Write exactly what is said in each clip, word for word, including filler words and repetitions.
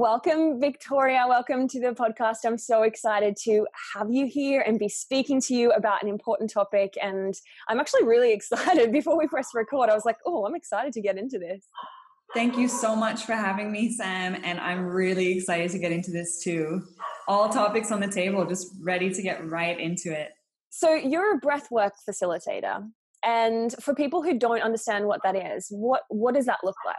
Welcome, Victoria. Welcome to the podcast. I'm so excited to have you here and be speaking to you about an important topic. And I'm actually really excited. Before we press record, I was like, oh, I'm excited to get into this. Thank you so much for having me, Sam. And I'm really excited to get into this too. All topics on the table, just ready to get right into it. So you're a breathwork facilitator. And for people who don't understand what that is, what, what does that look like?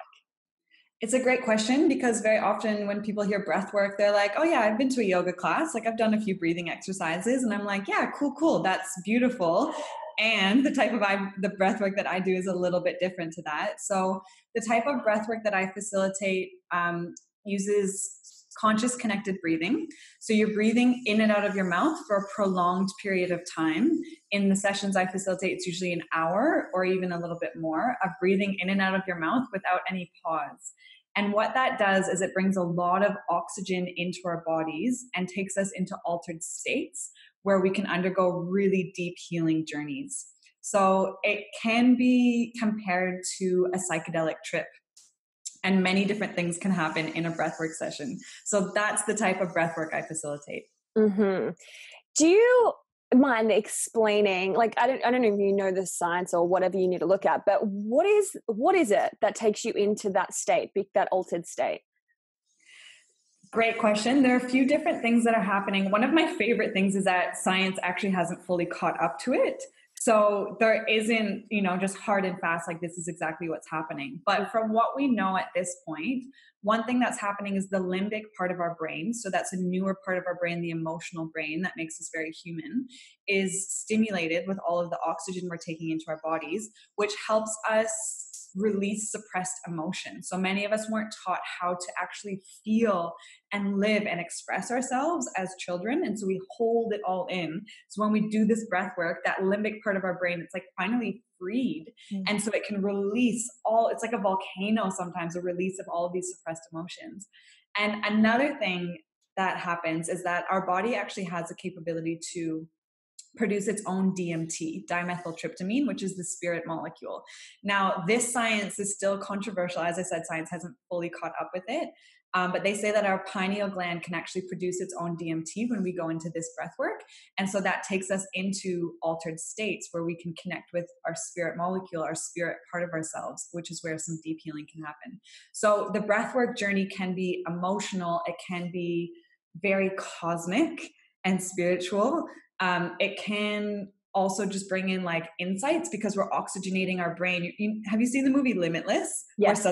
It's a great question, because very often when people hear breath work, they're like, oh yeah, I've been to a yoga class. Like I've done a few breathing exercises, and I'm like, yeah, cool, cool. That's beautiful. And the type of I, the breath work that I do is a little bit different to that. So the type of breath work that I facilitate um, uses conscious connected breathing. So you're breathing in and out of your mouth for a prolonged period of time. In the sessions I facilitate, it's usually an hour or even a little bit more of breathing in and out of your mouth without any pause. And what that does is it brings a lot of oxygen into our bodies and takes us into altered states where we can undergo really deep healing journeys. So it can be compared to a psychedelic trip. And many different things can happen in a breathwork session. So that's the type of breathwork I facilitate. Mm-hmm. Do you mind explaining, like, I don't, I don't know if you know the science or whatever you need to look at, but what is, what is it that takes you into that state, that altered state? Great question. There are a few different things that are happening. One of my favorite things is that science actually hasn't fully caught up to it. So there isn't, you know, just hard and fast, like this is exactly what's happening. But from what we know at this point, one thing that's happening is the limbic part of our brain. So that's a newer part of our brain, the emotional brain that makes us very human, is stimulated with all of the oxygen we're taking into our bodies, which helps us release suppressed emotion. So many of us weren't taught how to actually feel and live and express ourselves as children. And so we hold it all in. So when we do this breath work, that limbic part of our brain, it's like finally freed. Mm-hmm. And so it can release all, it's like a volcano sometimes, a release of all of these suppressed emotions. And another thing that happens is that our body actually has a capability to produce its own D M T, dimethyltryptamine, which is the spirit molecule. Now, this science is still controversial. As I said, science hasn't fully caught up with it. Um, but they say that our pineal gland can actually produce its own D M T when we go into this breath work. And so that takes us into altered states where we can connect with our spirit molecule, our spirit part of ourselves, which is where some deep healing can happen. So the breath work journey can be emotional. It can be very cosmic and spiritual. Um, it can also just bring in like insights because we're oxygenating our brain. You, you, have you seen the movie Limitless? Yes.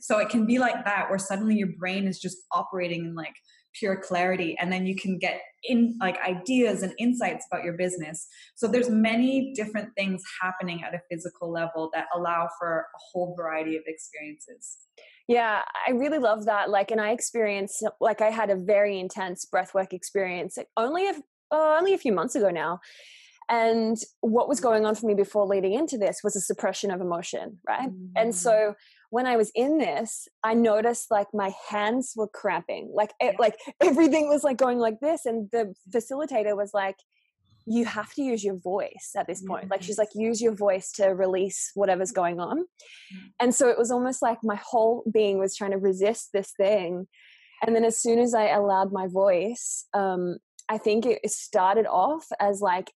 So it can be like that, where suddenly your brain is just operating in like pure clarity, and then you can get in like ideas and insights about your business. So there's many different things happening at a physical level that allow for a whole variety of experiences. Yeah, I really love that. Like, and I experienced, like I had a very intense breathwork experience only if Oh, only a few months ago now. And what was going on for me before leading into this was a suppression of emotion, right? Mm. And so when I was in this, I noticed like my hands were cramping, like it, like everything was like going like this. And the facilitator was like, you have to use your voice at this point. Mm. Like she's like, use your voice to release whatever's going on. Mm. And so it was almost like my whole being was trying to resist this thing. And then as soon as I allowed my voice, um, I think it started off as like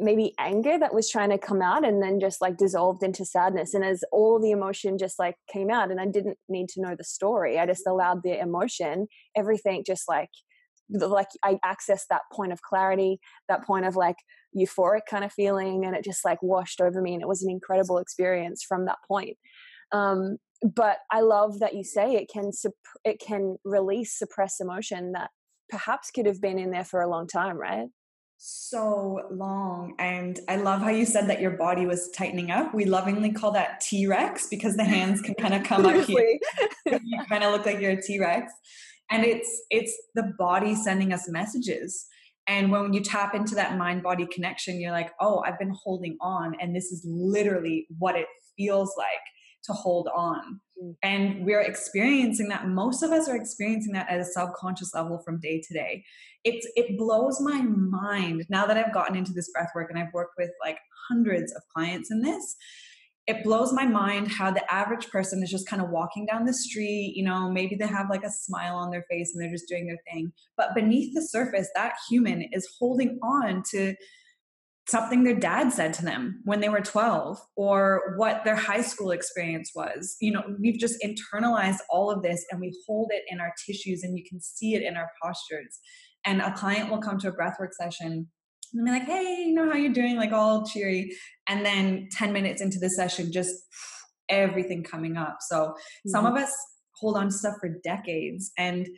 maybe anger that was trying to come out, and then just like dissolved into sadness. And as all the emotion just like came out, and I didn't need to know the story. I just allowed the emotion, everything just like, like I accessed that point of clarity, that point of like euphoric kind of feeling. And it just like washed over me. And it was an incredible experience from that point. Um, but I love that you say it can, sup- it can release suppressed emotion that perhaps could have been in there for a long time, right? So long. And I love how you said that your body was tightening up. We lovingly call that T-Rex because the hands can kind of come up here. You kind of look like you're a T-Rex. And it's it's the body sending us messages. And when you tap into that mind-body connection, you're like, oh, I've been holding on. And this is literally what it feels like to hold on. And we're experiencing that. Most of us are experiencing that at a subconscious level from day to day. It's, it blows my mind now that I've gotten into this breath work, and I've worked with like hundreds of clients in this. it blows my mind how the average person is just kind of walking down the street, you know, maybe they have like a smile on their face and they're just doing their thing. But beneath the surface, that human is holding on to something their dad said to them when they were twelve, or what their high school experience was. You know, we've just internalized all of this and we hold it in our tissues, and you can see it in our postures. And a client will come to a breathwork session and be like, hey, you know, how you're doing? Like all cheery. And then ten minutes into the session, just everything coming up. So mm-hmm. some of us hold on to stuff for decades, and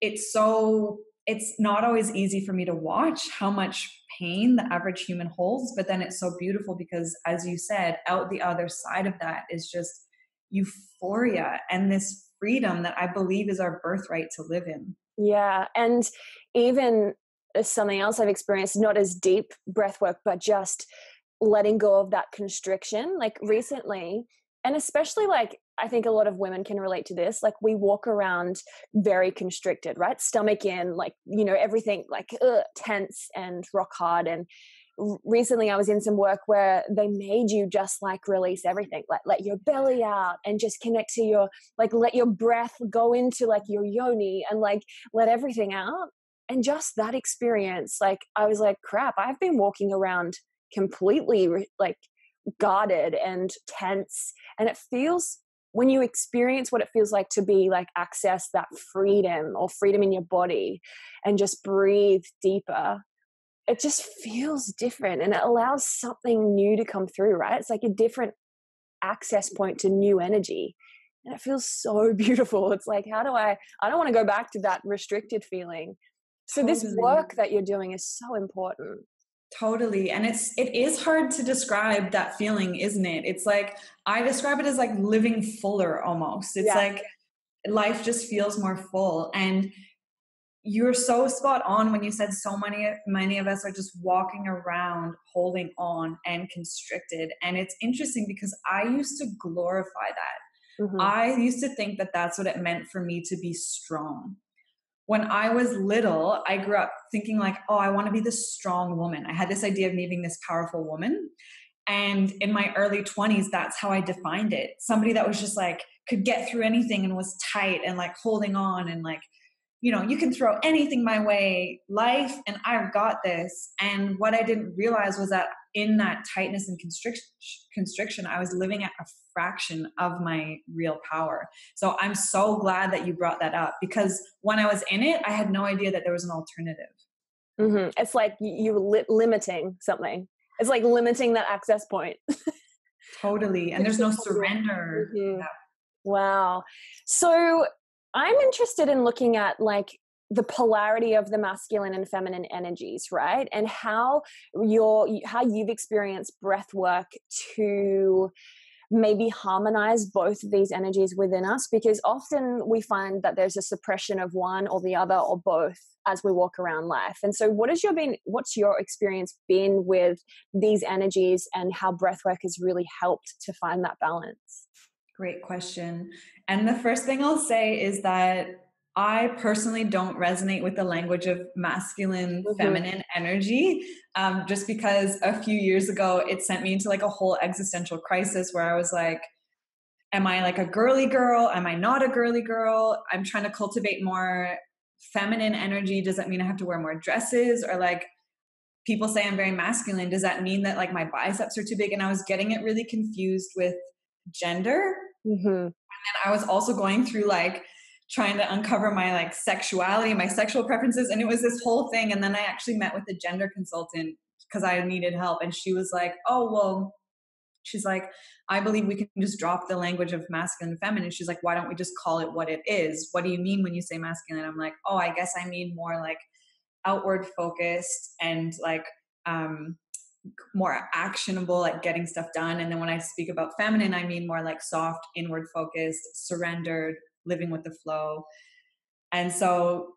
it's so, it's not always easy for me to watch how much pain the average human holds, but then it's so beautiful because, as you said, out the other side of that is just euphoria and this freedom that I believe is our birthright to live in. Yeah. And even something else I've experienced, not as deep breath work, but just letting go of that constriction. Like recently, and especially like, I think a lot of women can relate to this. Like we walk around very constricted, right? Stomach in, like, you know, everything like ugh, tense and rock hard. And recently I was in some work where they made you just like release everything, like let your belly out and just connect to your, like let your breath go into like your yoni and like let everything out. And just that experience, like I was like, crap, I've been walking around completely like guarded and tense. And it feels, when you experience what it feels like to be like access that freedom or freedom in your body and just breathe deeper, it just feels different and it allows something new to come through, right? It's like a different access point to new energy. And it feels so beautiful. It's like, how do I, I don't want to go back to that restricted feeling. So totally. This work that you're doing is so important. Totally. And it's, it is hard to describe that feeling, isn't it? It's like, I describe it as like living fuller almost. It's yeah. like life just feels more full. And you're so spot on when you said so many, many of us are just walking around holding on and constricted. And it's interesting because I used to glorify that. Mm-hmm. I used to think that that's what it meant for me to be strong. When I was little, I grew up thinking like, oh, I want to be this strong woman. I had this idea of me being this powerful woman. And in my early twenties, that's how I defined it. Somebody that was just like, could get through anything and was tight and like holding on and like, you know, you can throw anything my way, life, and I've got this. And what I didn't realize was that in that tightness and constriction, constriction, I was living at a fraction of my real power. So I'm so glad that you brought that up, because when I was in it, I had no idea that there was an alternative. Mm-hmm. It's like you li- limiting something. It's like limiting that access point. Totally. And there's no surrender. Mm-hmm. Yeah. Wow. So I'm interested in looking at like the polarity of the masculine and feminine energies, right? And how your how you've experienced breath work to maybe harmonize both of these energies within us, because often we find that there's a suppression of one or the other or both as we walk around life. And so what has your been what's your experience been with these energies and how breath work has really helped to find that balance? Great question. And the first thing I'll say is that I personally don't resonate with the language of masculine, mm-hmm. feminine energy, um, just because a few years ago, it sent me into like a whole existential crisis where I was like, am I like a girly girl? Am I not a girly girl? I'm trying to cultivate more feminine energy. Does that mean I have to wear more dresses? Or like people say I'm very masculine. Does that mean that like my biceps are too big? And I was getting it really confused with gender. Mm-hmm. And then I was also going through like, trying to uncover my like sexuality, my sexual preferences. And it was this whole thing. And then I actually met with a gender consultant because I needed help. And she was like, oh, well, she's like, I believe we can just drop the language of masculine and feminine. She's like, why don't we just call it what it is? What do you mean when you say masculine? I'm like, oh, I guess I mean more like outward focused and like, um, more actionable, like getting stuff done. And then when I speak about feminine, I mean more like soft, inward focused, surrendered, living with the flow. And so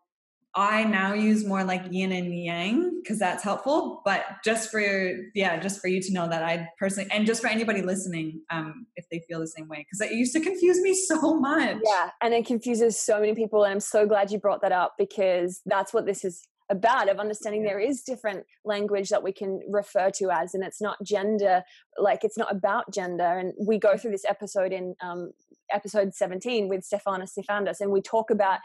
I now use more like yin and yang because that's helpful. But just for your, yeah, just for you to know that I personally, and just for anybody listening, um, if they feel the same way, because it used to confuse me so much. Yeah, and it confuses so many people. And I'm so glad you brought that up because that's what this is about, of understanding there is different language that we can refer to as, and it's not gender, like it's not about gender. And we go through this episode in um, episode seventeen with Stefan Sifandis, and we talk about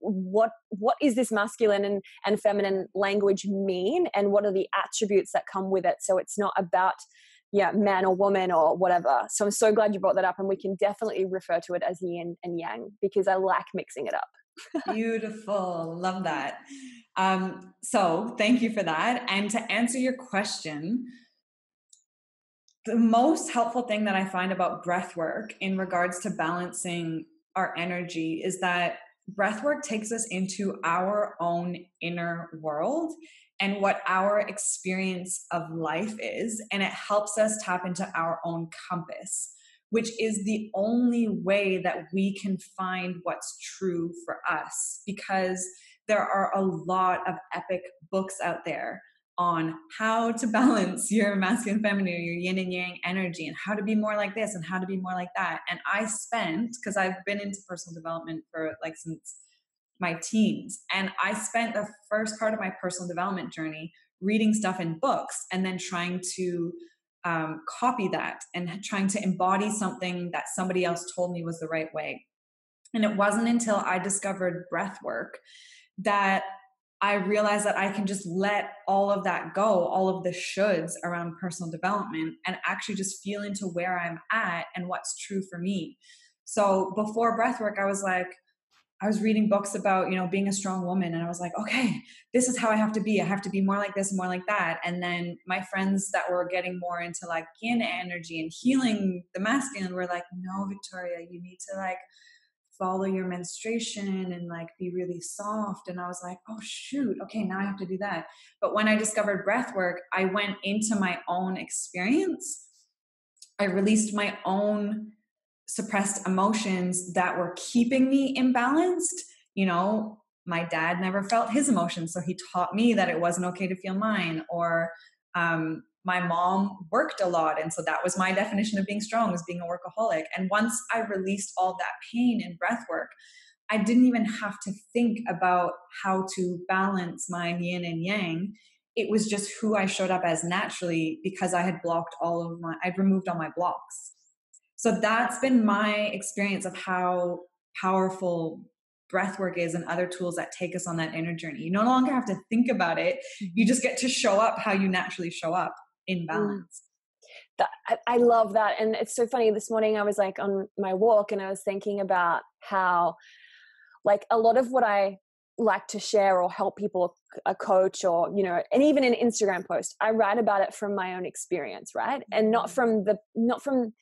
what what is this masculine and, and feminine language mean, and what are the attributes that come with it. So it's not about yeah man or woman or whatever. So I'm so glad you brought that up, and we can definitely refer to it as yin and yang, because I like mixing it up. Beautiful, love that. Um, so thank you for that. And to answer your question, the most helpful thing that I find about breath work in regards to balancing our energy is that breath work takes us into our own inner world and what our experience of life is. And it helps us tap into our own compass, which is the only way that we can find what's true for us, because there are a lot of epic books out there on how to balance your masculine, feminine, your yin and yang energy, and how to be more like this and how to be more like that. And I spent, because I've been into personal development for like since my teens, and I spent the first part of my personal development journey reading stuff in books and then trying to um, copy that and trying to embody something that somebody else told me was the right way. And it wasn't until I discovered breath work that I realized that I can just let all of that go, all of the shoulds around personal development, and actually just feel into where I'm at and what's true for me. So before breathwork, I was like, I was reading books about, you know, being a strong woman. And I was like, okay, this is how I have to be. I have to be more like this, more like that. And then my friends that were getting more into like yin energy and healing the masculine were like, no, Victoria, you need to like follow your menstruation and like be really soft. And I was like, oh shoot, okay, now I have to do that. But when I discovered breath work, I went into my own experience. I released my own suppressed emotions that were keeping me imbalanced. You know, my dad never felt his emotions, so he taught me that it wasn't okay to feel mine. Or um, my mom worked a lot, and so that was my definition of being strong, was being a workaholic. And once I released all that pain in breath work, I didn't even have to think about how to balance my yin and yang. It was just who I showed up as naturally, because I had blocked all of my, I'd removed all my blocks. So that's been my experience of how powerful breath work is, and other tools that take us on that inner journey. You no longer have to think about it. You just get to show up how you naturally show up, in balance. That, I love that. And it's so funny, this morning I was like on my walk and I was thinking about how like a lot of what I like to share or help people, a coach or, you know, and even an Instagram post, I write about it from my own experience, right? And not from the, not from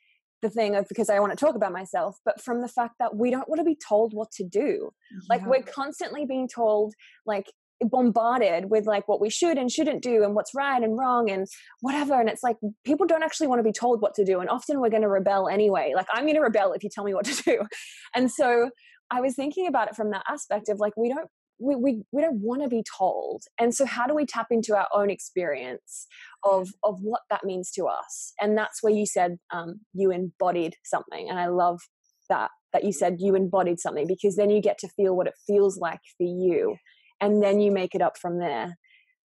the thing of because I want to talk about myself, but from the fact that we don't want to be told what to do. Yeah. Like we're constantly being told, like bombarded with like what we should and shouldn't do and what's right and wrong and whatever. And it's like, people don't actually want to be told what to do. And often we're going to rebel anyway. Like I'm going to rebel if you tell me what to do. And so I was thinking about it from that aspect of like, we don't, we, we, we don't want to be told. And so how do we tap into our own experience of, of what that means to us? And that's where you said, um, you embodied something. And I love that, that you said you embodied something, because then you get to feel what it feels like for you. And then you make it up from there.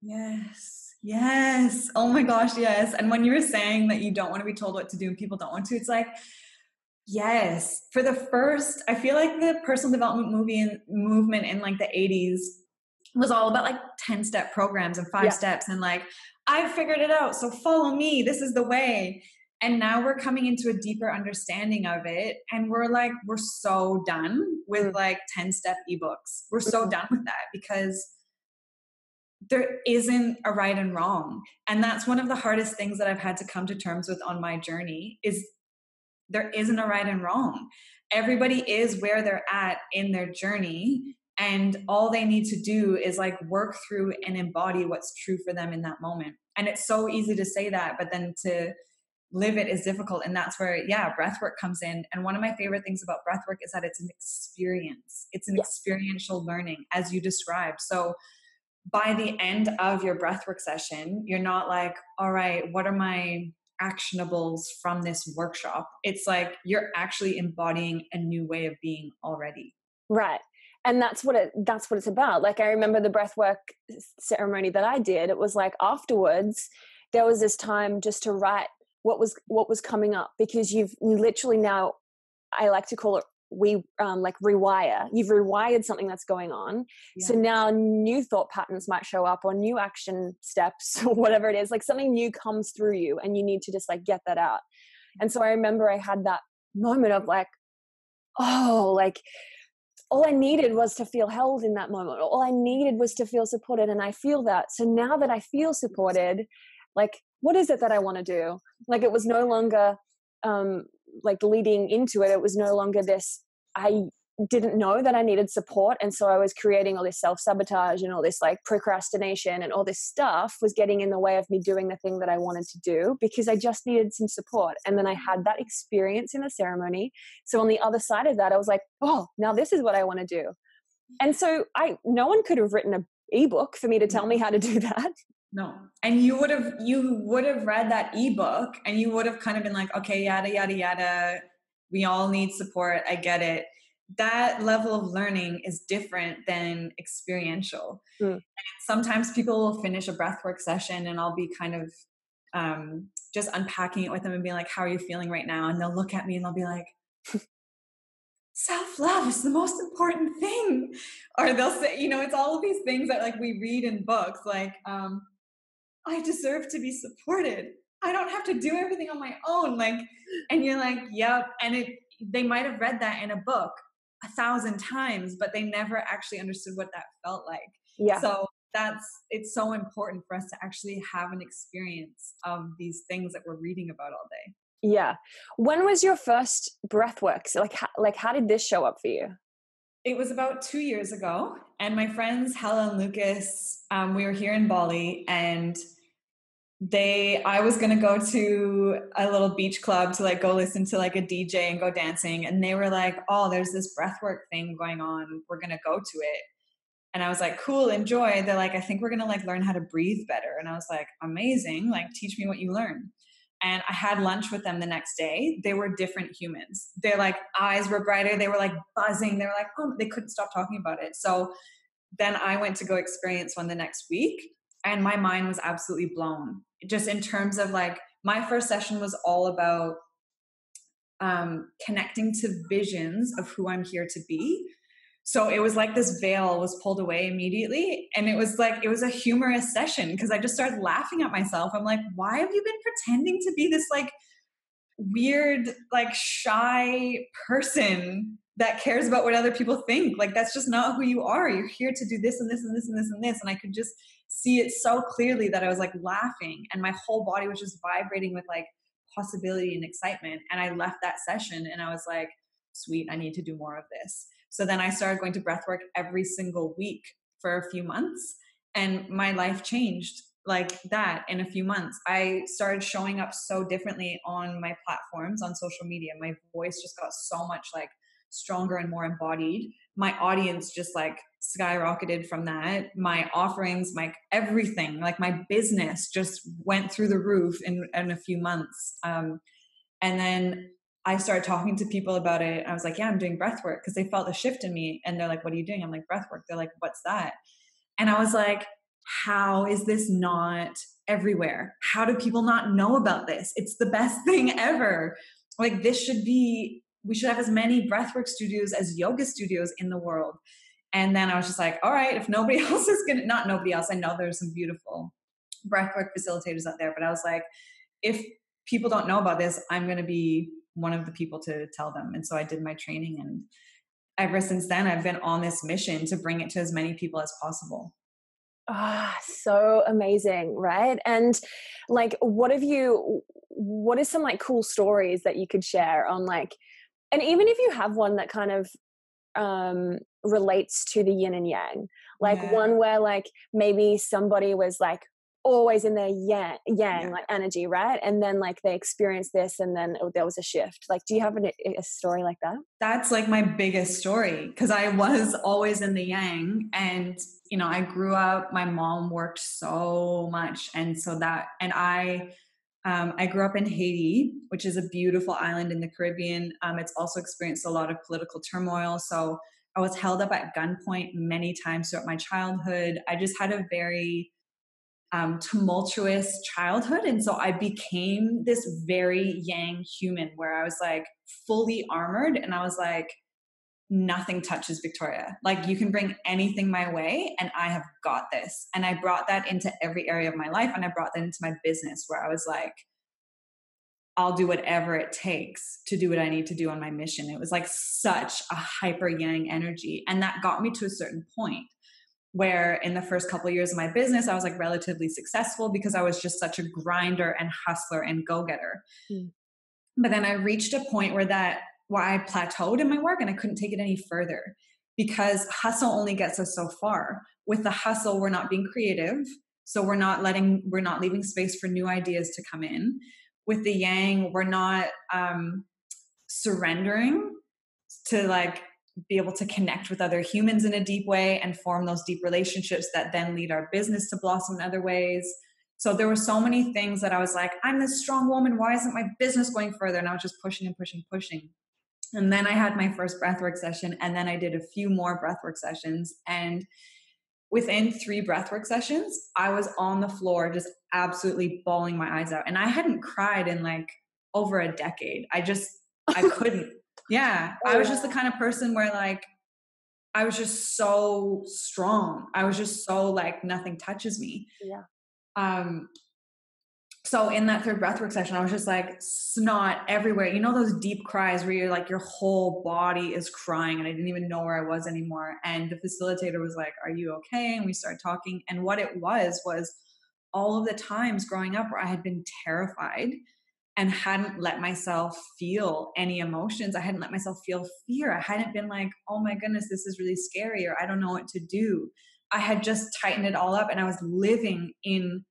Yes. Yes. Oh my gosh. Yes. And when you were saying that you don't want to be told what to do and people don't want to, it's like, yes. For the first, I feel like the personal development movie and movement in like the eighties was all about like ten step programs and five yeah. steps. And like, I've figured it out, so follow me. This is the way. And now we're coming into a deeper understanding of it. And we're like, we're so done with like ten step ebooks. We're so done with that, because there isn't a right and wrong. And that's one of the hardest things that I've had to come to terms with on my journey, is there isn't a right and wrong. Everybody is where they're at in their journey. And all they need to do is like work through and embody what's true for them in that moment. And it's so easy to say that, but then to live it is difficult. And that's where, yeah, breath work comes in. And one of my favorite things about breath work is that it's an experience. It's an yes. experiential learning, as you described. So by the end of your breath work session, you're not like, all right, what are my actionables from this workshop? It's like, you're actually embodying a new way of being already. Right. And that's what it, that's what it's about. Like, I remember the breathwork ceremony that I did, it was like afterwards, there was this time just to write what was, what was coming up, because you've you literally now, I like to call it, we um, like rewire, you've rewired something that's going on. Yeah. So now new thought patterns might show up, or new action steps, or whatever it is, like something new comes through you and you need to just like get that out. And so I remember I had that moment of like, oh, like all I needed was to feel held in that moment. All I needed was to feel supported. And I feel that. So now that I feel supported, like, what is it that I want to do? Like, it was no longer, um, like leading into it, it was no longer this, I didn't know that I needed support. And so I was creating all this self-sabotage and all this like procrastination and all this stuff was getting in the way of me doing the thing that I wanted to do, because I just needed some support. And then I had that experience in the ceremony. So on the other side of that, I was like, oh, now this is what I want to do. And so I, no one could have written an ebook for me to tell me how to do that. No. And you would have, you would have read that ebook and you would have kind of been like, okay, yada, yada, yada. We all need support. I get it. That level of learning is different than experiential. Mm. And sometimes people will finish a breathwork session and I'll be kind of um, just unpacking it with them and be like, how are you feeling right now? And they'll look at me and they'll be like, self-love is the most important thing. Or they'll say, you know, it's all of these things that like we read in books, like, um, I deserve to be supported. I don't have to do everything on my own. Like, and you're like, yep. And it, they might've read that in a book a thousand times, but they never actually understood what that felt like. Yeah. So that's, it's so important for us to actually have an experience of these things that we're reading about all day. Yeah. When was your first breathwork? So like, how, like how did this show up for you? It was about two years ago, and my friends, Hella and Lucas, um, we were here in Bali, and they, I was going to go to a little beach club to like go listen to like a D J and go dancing. And they were like, oh, there's this breathwork thing going on. We're going to go to it. And I was like, cool, enjoy. They're like, I think we're going to like learn how to breathe better. And I was like, amazing. Like, teach me what you learn. And I had lunch with them the next day. They were different humans. Their like eyes were brighter. They were like buzzing. They were like, oh, they couldn't stop talking about it. So then I went to go experience one the next week. And my mind was absolutely blown. Just in terms of like, my first session was all about um, connecting to visions of who I'm here to be. So it was like this veil was pulled away immediately. And it was like, it was a humorous session because I just started laughing at myself. I'm like, why have you been pretending to be this like weird, like shy person that cares about what other people think? Like, that's just not who you are. You're here to do this and this and this and this and this. And I could just see it so clearly that I was like laughing and my whole body was just vibrating with like possibility and excitement. And I left that session and I was like, sweet, I need to do more of this. So then I started going to breathwork every single week for a few months, and my life changed like that in a few months. I started showing up so differently on my platforms, on social media. My voice just got so much like stronger and more embodied. My audience just like skyrocketed from that. My offerings, my everything, like my business just went through the roof in, in a few months. Um, and then I started talking to people about it. I was like, yeah, I'm doing breath work, because they felt a shift in me. And they're like, what are you doing? I'm like, breath work. They're like, what's that? And I was like, how is this not everywhere? How do people not know about this? It's the best thing ever. Like, this should be, we should have as many breathwork studios as yoga studios in the world. And then I was just like, all right, if nobody else is going to, not nobody else, I know there's some beautiful breathwork facilitators out there, but I was like, if people don't know about this, I'm going to be one of the people to tell them. And so I did my training, and ever since then I've been on this mission to bring it to as many people as possible. Ah, oh, so amazing. Right. And like, what have you, what are some like cool stories that you could share on like, and even if you have one that kind of, um, relates to the yin and yang, like yeah. one where like maybe somebody was like, always in their yang, yang yeah. like energy, right? And then like they experienced this, and then it, there was a shift. Like, do you have an, a story like that? That's like my biggest story, because I was always in the yang, and you know, I grew up. My mom worked so much, and so that, and I, um, I grew up in Haiti, which is a beautiful island in the Caribbean. Um, it's also experienced a lot of political turmoil, so I was held up at gunpoint many times throughout my childhood. I just had a very um, tumultuous childhood. And so I became this very yang human where I was like fully armored. And I was like, nothing touches Victoria. Like, you can bring anything my way and I have got this. And I brought that into every area of my life. And I brought that into my business where I was like, I'll do whatever it takes to do what I need to do on my mission. It was like such a hyper yang energy. And that got me to a certain point where in the first couple of years of my business, I was like relatively successful because I was just such a grinder and hustler and go-getter. Mm. But then I reached a point where that, where I plateaued in my work and I couldn't take it any further, because hustle only gets us so far. With the hustle, we're not being creative. So we're not letting, we're not leaving space for new ideas to come in. With the yang, we're not um, surrendering to like be able to connect with other humans in a deep way and form those deep relationships that then lead our business to blossom in other ways. So there were so many things that I was like, I'm this strong woman. Why isn't my business going further? And I was just pushing and pushing, pushing. And then I had my first breathwork session, and then I did a few more breathwork sessions. And within three breathwork sessions, I was on the floor just absolutely bawling my eyes out. And I hadn't cried in like over a decade. I just, I couldn't. Yeah. I was just the kind of person where like, I was just so strong. I was just so like, nothing touches me. Yeah. Um, so in that third breathwork session, I was just like snot everywhere. You know, those deep cries where you're like, your whole body is crying, and I didn't even know where I was anymore. And the facilitator was like, are you okay? And we started talking. And what it was, was all of the times growing up where I had been terrified and hadn't let myself feel any emotions. I hadn't let myself feel fear. I hadn't been like, oh my goodness, this is really scary, or I don't know what to do. I had just tightened it all up, and I was living in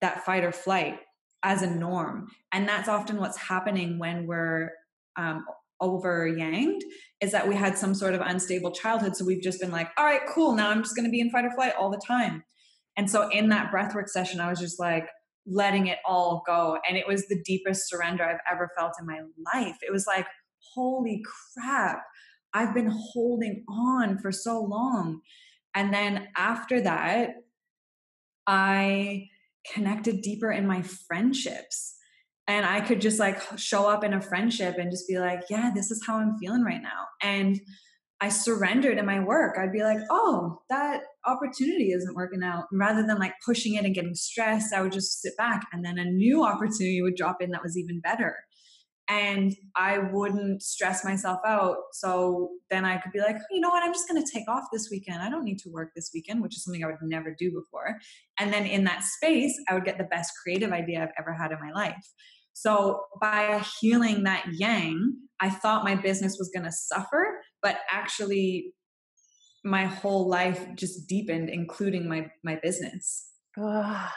that fight or flight as a norm. And that's often what's happening when we're um, over yanged, is that we had some sort of unstable childhood. So we've just been like, all right, cool. Now I'm just going to be in fight or flight all the time. And so in that breathwork session, I was just like letting it all go. And it was the deepest surrender I've ever felt in my life. It was like, holy crap, I've been holding on for so long. And then after that, I connected deeper in my friendships, and I could just like show up in a friendship and just be like, yeah, this is how I'm feeling right now. And I surrendered in my work. I'd be like, oh, that opportunity isn't working out. Rather than like pushing it and getting stressed, I would just sit back, and then a new opportunity would drop in that was even better. And I wouldn't stress myself out. So then I could be like, you know what, I'm just going to take off this weekend. I don't need to work this weekend, which is something I would never do before. And then in that space, I would get the best creative idea I've ever had in my life. So by healing that yang, I thought my business was going to suffer, but actually my whole life just deepened, including my, my business. Oh,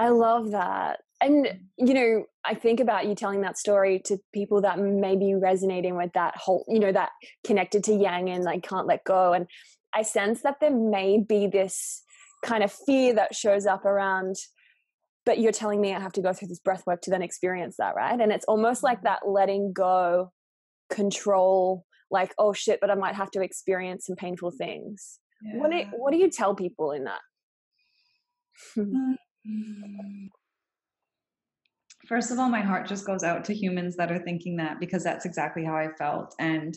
I love that. And, you know, I think about you telling that story to people that may be resonating with that whole, you know, that connected to yang and like can't let go. And I sense that there may be this kind of fear that shows up around, but you're telling me I have to go through this breath work to then experience that, right? And it's almost like that letting go, control, like, oh shit, but I might have to experience some painful things. Yeah. What do, what do you tell people in that? First of all, my heart just goes out to humans that are thinking that, because that's exactly how I felt. And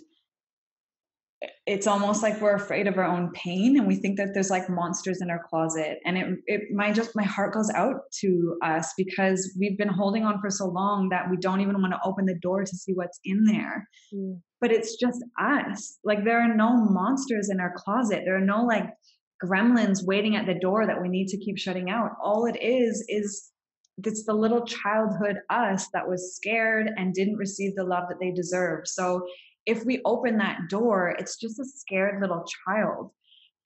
it's almost like we're afraid of our own pain, and we think that there's like monsters in our closet. And it, it my just my heart goes out to us, because we've been holding on for so long that we don't even want to open the door to see what's in there. Mm. But it's just us. Like, there are no monsters in our closet. There are no like gremlins waiting at the door that we need to keep shutting out. All it is is it's the little childhood us that was scared and didn't receive the love that they deserve. So if we open that door, it's just a scared little child.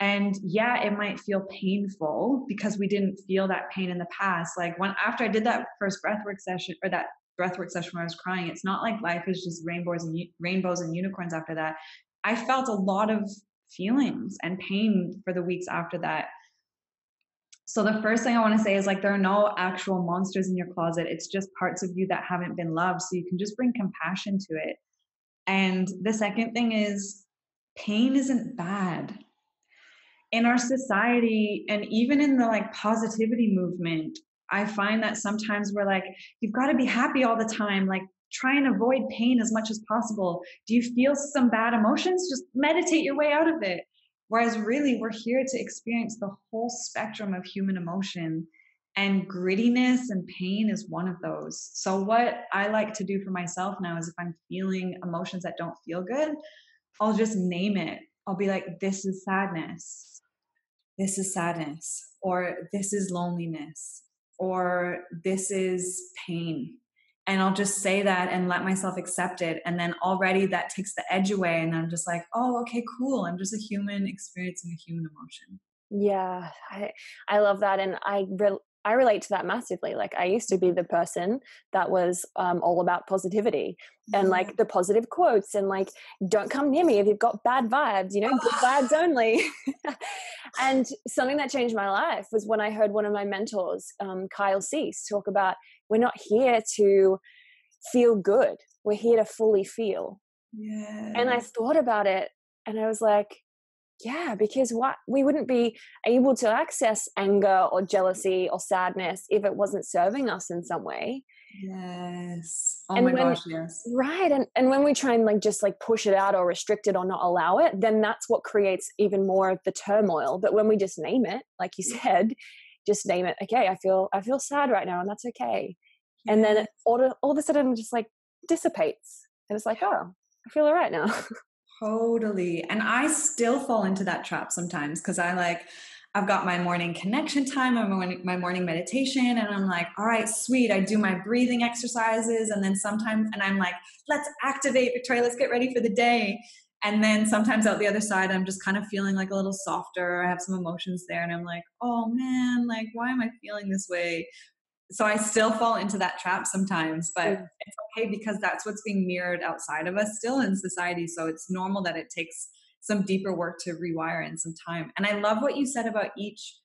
And yeah, it might feel painful because we didn't feel that pain in the past. Like when, after I did that first breathwork session, or that breathwork session where I was crying, it's not like life is just rainbows and rainbows and unicorns after that. I felt a lot of feelings and pain for the weeks after that. So the first thing I want to say is like, there are no actual monsters in your closet. It's just parts of you that haven't been loved. So you can just bring compassion to it. And the second thing is, pain isn't bad. In our society, and even in the like positivity movement, I find that sometimes we're like, you've got to be happy all the time. Like, try and avoid pain as much as possible. Do you feel some bad emotions? Just meditate your way out of it. Whereas really, we're here to experience the whole spectrum of human emotion, and grittiness and pain is one of those. So what I like to do for myself now is if I'm feeling emotions that don't feel good, I'll just name it. I'll be like, this is sadness. This is sadness. Or this is loneliness. Or this is pain. And I'll just say that and let myself accept it. And then already that takes the edge away. And I'm just like, oh, okay, cool. I'm just a human experiencing a human emotion. Yeah, I, I love that. And I re- I relate to that massively. Like, I used to be the person that was um, all about positivity and like the positive quotes and like, don't come near me if you've got bad vibes, you know, good vibes only. And something that changed my life was when I heard one of my mentors, um, Kyle Cease, talk about, we're not here to feel good. We're here to fully feel. Yeah. And I thought about it and I was like, yeah, because what we wouldn't be able to access anger or jealousy or sadness if it wasn't serving us in some way. Yes. Oh and my when, gosh, yes. Right. And and when we try and like just like push it out or restrict it or not allow it, then that's what creates even more of the turmoil. But when we just name it, like you said, just name it. Okay, I feel I feel sad right now and that's okay. Yes. And then it all, all of a sudden it just like dissipates. And it's like, oh, I feel all right now. Totally. And I still fall into that trap sometimes because I like, I've got my morning connection time, I'm on my morning meditation, and I'm like, all right, sweet. I do my breathing exercises. And then sometimes, and I'm like, let's activate, Victoria, let's get ready for the day. And then sometimes out the other side, I'm just kind of feeling like a little softer. I have some emotions there and I'm like, oh man, like, why am I feeling this way? So I still fall into that trap sometimes, but it's okay because that's what's being mirrored outside of us still in society. So it's normal that it takes some deeper work to rewire and some time. And I love what you said about each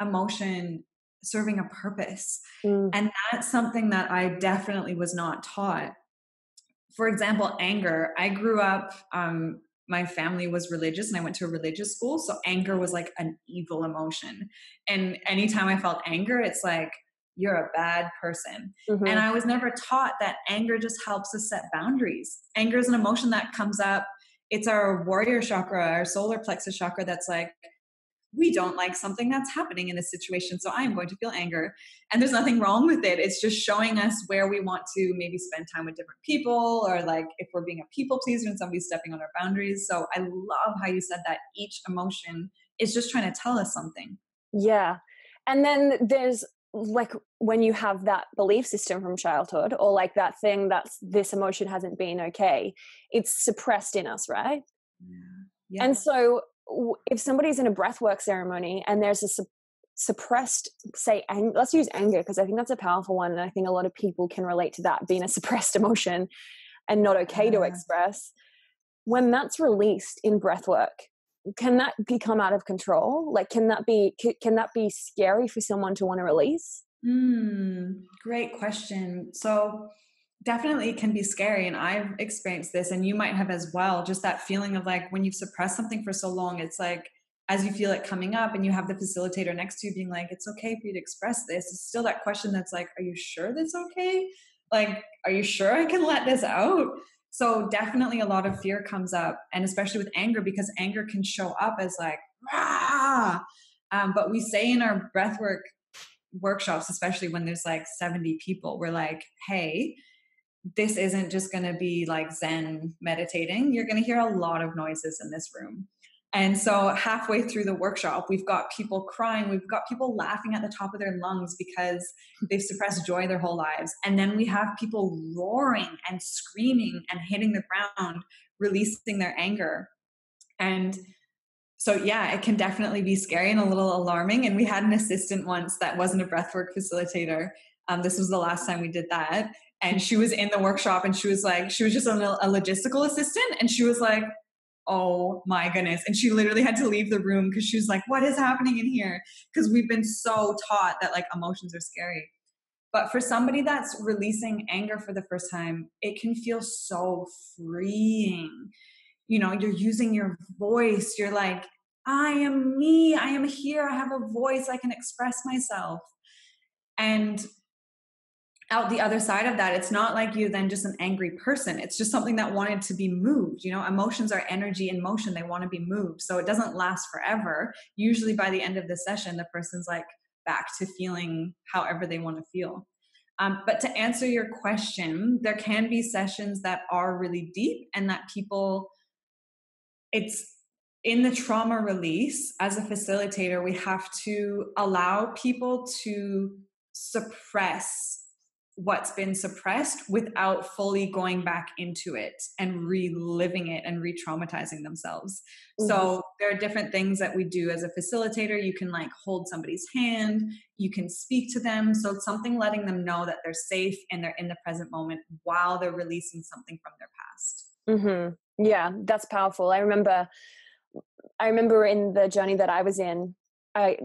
emotion serving a purpose. Mm. And that's something that I definitely was not taught. For example, anger. I grew up, um, my family was religious and I went to a religious school. So anger was like an evil emotion. And anytime I felt anger, it's like, you're a bad person. Mm-hmm. And I was never taught that anger just helps us set boundaries. Anger is an emotion that comes up. It's our warrior chakra, our solar plexus chakra that's like, we don't like something that's happening in this situation, so I'm going to feel anger. And there's nothing wrong with it. It's just showing us where we want to maybe spend time with different people, or like if we're being a people pleaser and somebody's stepping on our boundaries. So I love how you said that each emotion is just trying to tell us something. Yeah. And then there's like when you have that belief system from childhood, or like that thing that's this emotion hasn't been okay, it's suppressed in us, right? Yeah. Yeah. And so if somebody's in a breathwork ceremony and there's a su- suppressed, say, ang- let's use anger because I think that's a powerful one. And I think a lot of people can relate to that being a suppressed emotion and not okay yeah. to express. When that's released in breathwork, can that become out of control? Like, can that be, can that be scary for someone to want to release? Mm, great question. So definitely it can be scary. And I've experienced this and you might have as well, just that feeling of like, when you've suppressed something for so long, it's like, as you feel it coming up and you have the facilitator next to you being like, it's okay for you to express this. It's still that question that's like, are you sure that's okay? Like, are you sure I can let this out? So definitely a lot of fear comes up, and especially with anger, because anger can show up as like, rah! Um, but we say in our breathwork workshops, especially when there's like seventy people, we're like, hey, this isn't just going to be like Zen meditating. You're going to hear a lot of noises in this room. And so halfway through the workshop, we've got people crying. We've got people laughing at the top of their lungs because they've suppressed joy their whole lives. And then we have people roaring and screaming and hitting the ground, releasing their anger. And so, yeah, it can definitely be scary and a little alarming. And we had an assistant once that wasn't a breathwork facilitator. Um, this was the last time we did that. And she was in the workshop and she was like, she was just a, a logistical assistant. And she was like, oh my goodness. And she literally had to leave the room because she was like, what is happening in here? Because we've been so taught that like emotions are scary. But for somebody that's releasing anger for the first time, it can feel so freeing. you know, you're using your voice. You're like, I am me. I am here. I have a voice. I can express myself. And out the other side of that, it's not like you're then just an angry person. It's just something that wanted to be moved. You know, emotions are energy in motion. They want to be moved. So it doesn't last forever. Usually by the end of the session, the person's like back to feeling however they want to feel. Um, but to answer your question, there can be sessions that are really deep and that people, it's in the trauma release, as a facilitator, we have to allow people to suppress what's been suppressed without fully going back into it and reliving it and re-traumatizing themselves. Mm-hmm. So there are different things that we do as a facilitator. You can like hold somebody's hand, you can speak to them. So something letting them know that they're safe and they're in the present moment while they're releasing something from their past. Mm-hmm. Yeah, that's powerful. I remember, I remember in the journey that I was in, I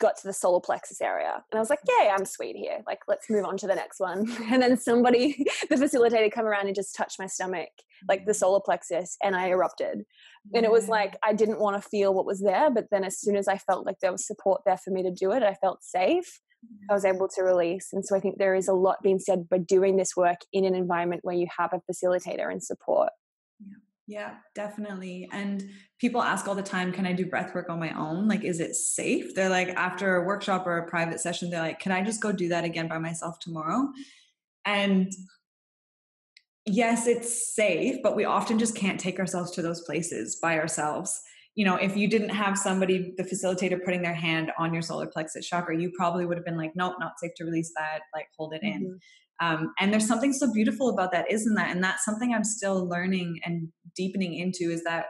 got to the solar plexus area and I was like, yay, I'm sweet here. Like, let's move on to the next one. And then somebody, the facilitator, come around and just touched my stomach, like the solar plexus, and I erupted. And it was like, I didn't want to feel what was there. But then as soon as I felt like there was support there for me to do it, I felt safe. I was able to release. And so I think there is a lot being said by doing this work in an environment where you have a facilitator and support. Yeah. Yeah, definitely. And people ask all the time, can I do breath work on my own? Like, is it safe? They're like, after a workshop or a private session, they're like, can I just go do that again by myself tomorrow? And yes, it's safe, but we often just can't take ourselves to those places by ourselves. You know, if you didn't have somebody, the facilitator, putting their hand on your solar plexus chakra, you probably would have been like, nope, not safe to release that. Like, hold it in. Mm-hmm. Um, and there's something so beautiful about that, isn't that? And that's something I'm still learning and deepening into, is that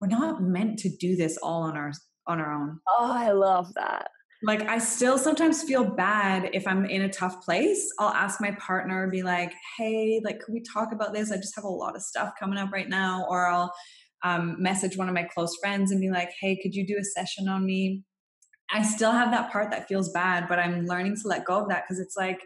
we're not meant to do this all on our, on our own. Oh, I love that. Like, I still sometimes feel bad if I'm in a tough place. I'll ask my partner, be like, hey, like, can we talk about this? I just have a lot of stuff coming up right now. Or I'll um, message one of my close friends and be like, hey, could you do a session on me? I still have that part that feels bad, but I'm learning to let go of that, because it's like,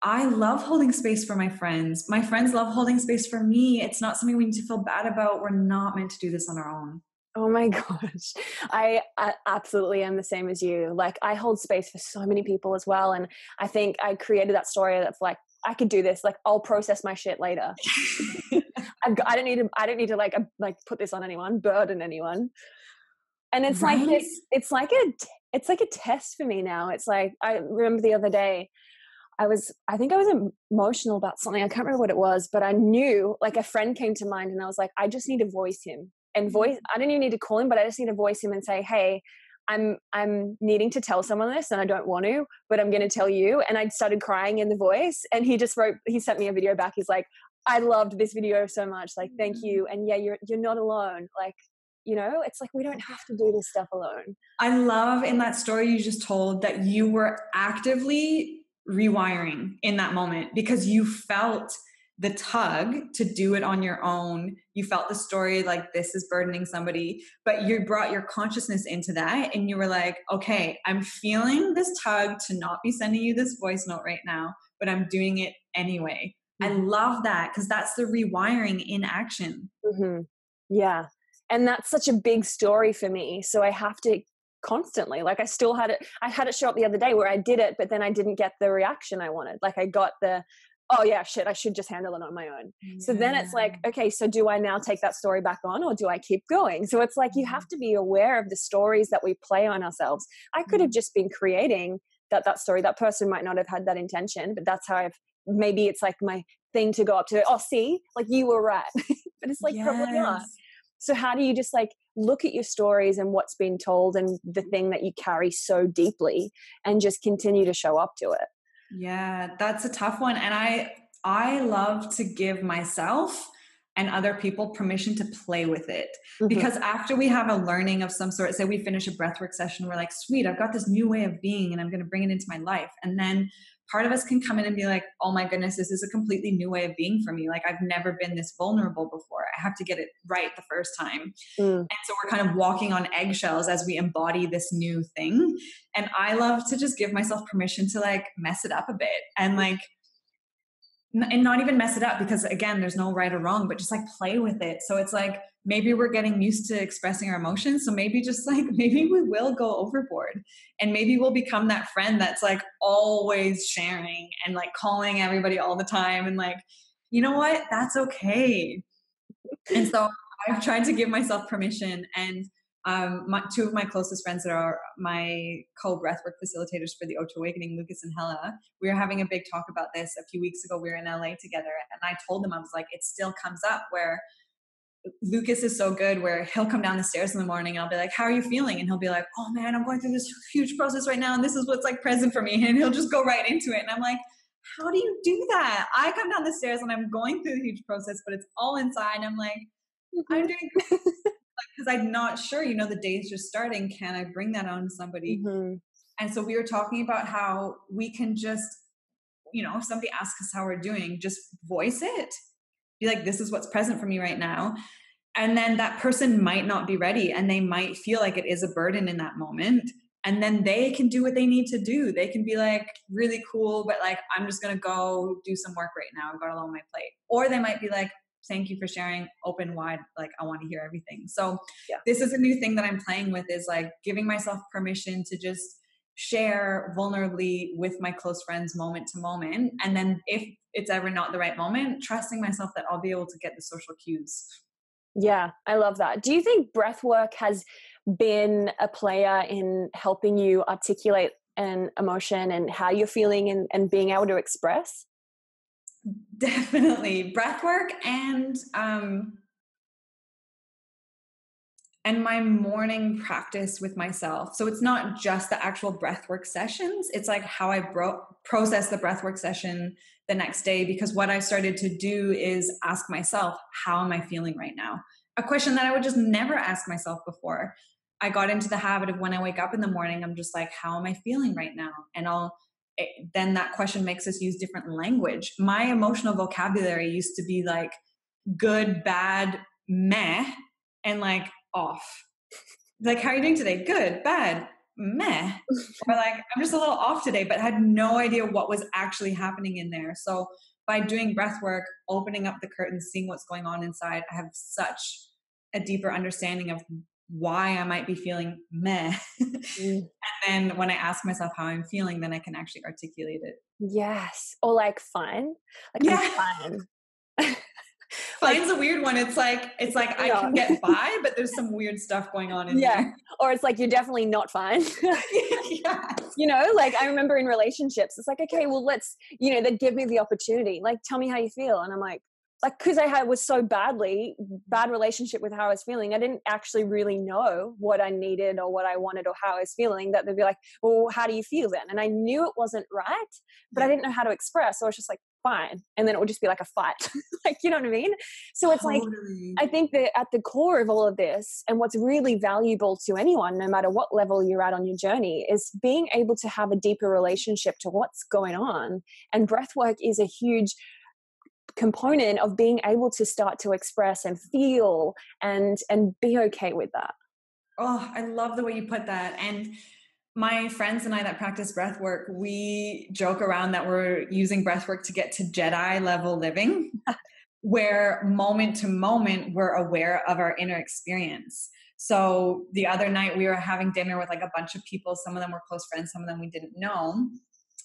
I love holding space for my friends. My friends love holding space for me. It's not something we need to feel bad about. We're not meant to do this on our own. Oh my gosh. I, I absolutely am the same as you. Like, I hold space for so many people as well. And I think I created that story that's like, I could do this. Like, I'll process my shit later. I've got, I don't need to, I don't need to like, like put this on anyone, burden anyone. And it's right? like, it's, it's like a, it's like a test for me now. It's like, I remember the other day, I was, I think I was emotional about something. I can't remember what it was, but I knew, like, a friend came to mind and I was like, I just need to voice him and voice, I don't even need to call him, but I just need to voice him and say, hey, I'm, I'm needing to tell someone this and I don't want to, but I'm going to tell you. And I started crying in the voice, and he just wrote, he sent me a video back. He's like, I loved this video so much. Like, thank you. And yeah, you're, you're not alone. Like, you know, it's like, we don't have to do this stuff alone. I love in that story you just told that you were actively rewiring in that moment, because you felt the tug to do it on your own. You felt the story like, this is burdening somebody, but you brought your consciousness into that and you were like, okay, I'm feeling this tug to not be sending you this voice note right now, but I'm doing it anyway. Mm-hmm. I love that, because that's the rewiring in action. Mm-hmm. Yeah. And that's such a big story for me. So I have to constantly, like, I still had it, I had it show up the other day where I did it, but then I didn't get the reaction I wanted. Like, I got the, oh yeah, shit, I should just handle it on my own. Yeah. So then it's like, okay, so do I now take that story back on, or do I keep going? So it's like, you have to be aware of the stories that we play on ourselves. I could have just been creating that, that story. That person might not have had that intention, but that's how I've, maybe it's like my thing to go up to, oh, see, like, you were right. But it's like, yes. Probably not. So how do you just like look at your stories and what's been told and the thing that you carry so deeply and just continue to show up to it? Yeah, that's a tough one. And I, I love to give myself and other people permission to play with it. Mm-hmm. Because after we have a learning of some sort, say we finish a breathwork session, we're like, sweet, I've got this new way of being and I'm going to bring it into my life. And then part of us can come in and be like, oh my goodness, this is a completely new way of being for me. Like, I've never been this vulnerable before. I have to get it right the first time. Mm. And so we're kind of walking on eggshells as we embody this new thing. And I love to just give myself permission to like mess it up a bit and like and not even mess it up, because again, there's no right or wrong, but just like play with it. So it's like, maybe we're getting used to expressing our emotions. So maybe just like, maybe we will go overboard, and maybe we'll become that friend that's like always sharing and like calling everybody all the time. And like, you know what? That's okay. And so I've tried to give myself permission. And um, my, two of my closest friends that are my co-breathwork facilitators for the O two Awakening, Lucas and Hella, we were having a big talk about this a few weeks ago. We were in L A together, and I told them, I was like, it still comes up where Lucas is so good, where he'll come down the stairs in the morning and I'll be like, how are you feeling? And he'll be like, oh man, I'm going through this huge process right now, and this is what's like present for me. And he'll just go right into it. And I'm like, how do you do that? I come down the stairs and I'm going through the huge process, but it's all inside. I'm like, I'm doing good. Because I'm not sure, you know, the day's just starting. Can I bring that on to somebody? Mm-hmm. And so we were talking about how we can just, you know, if somebody asks us how we're doing, just voice it. Be like, this is what's present for me right now. And then that person might not be ready, and they might feel like it is a burden in that moment. And then they can do what they need to do. They can be like, really cool, but like, I'm just going to go do some work right now. I've got a lot on my plate. Or they might be like, thank you for sharing, open, wide, like I want to hear everything. So yeah. This is a new thing that I'm playing with, is like giving myself permission to just share vulnerably with my close friends moment to moment. And then if it's ever not the right moment, trusting myself that I'll be able to get the social cues. Yeah, I love that. Do you think breathwork has been a player in helping you articulate an emotion and how you're feeling and, and being able to express? Definitely. Breathwork and um, and my morning practice with myself. So it's not just the actual breathwork sessions. It's like how I bro- process the breathwork session the next day, because what I started to do is ask myself, how am I feeling right now? A question that I would just never ask myself before. I got into the habit of when I wake up in the morning, I'm just like, how am I feeling right now? And I'll It, then that question makes us use different language. My emotional vocabulary used to be like good, bad, meh, and like off. Like, how are you doing today? Good, bad, meh. Or like, I'm just a little off today, but had no idea what was actually happening in there. So by doing breath work, opening up the curtains, seeing what's going on inside, I have such a deeper understanding of why I might be feeling meh. And then when I ask myself how I'm feeling, then I can actually articulate it. Yes. Or like fine. Like yeah. I'm fine. Fine's like, a weird one. It's like, it's like yeah. I can get by, but there's some weird stuff going on in yeah. there. Or it's like, you're definitely not fine. Yes. You know, like I remember in relationships, it's like, okay, well let's, you know, they'd give me the opportunity. Like, tell me how you feel. And I'm like, like, cause I had was so badly bad relationship with how I was feeling. I didn't actually really know what I needed or what I wanted or how I was feeling, that they'd be like, well, how do you feel then? And I knew it wasn't right, but I didn't know how to express. So I was just like, fine. And then it would just be like a fight. Like, you know what I mean? So it's like, I think that at the core of all of this, and what's really valuable to anyone, no matter what level you're at on your journey, is being able to have a deeper relationship to what's going on. And breathwork is a huge component of being able to start to express and feel and and be okay with that. Oh, I love the way you put that. And my friends and I that practice breath work, we joke around that we're using breath work to get to Jedi level living, where moment to moment we're aware of our inner experience. So the other night we were having dinner with like a bunch of people. Some of them were close friends, some of them we didn't know.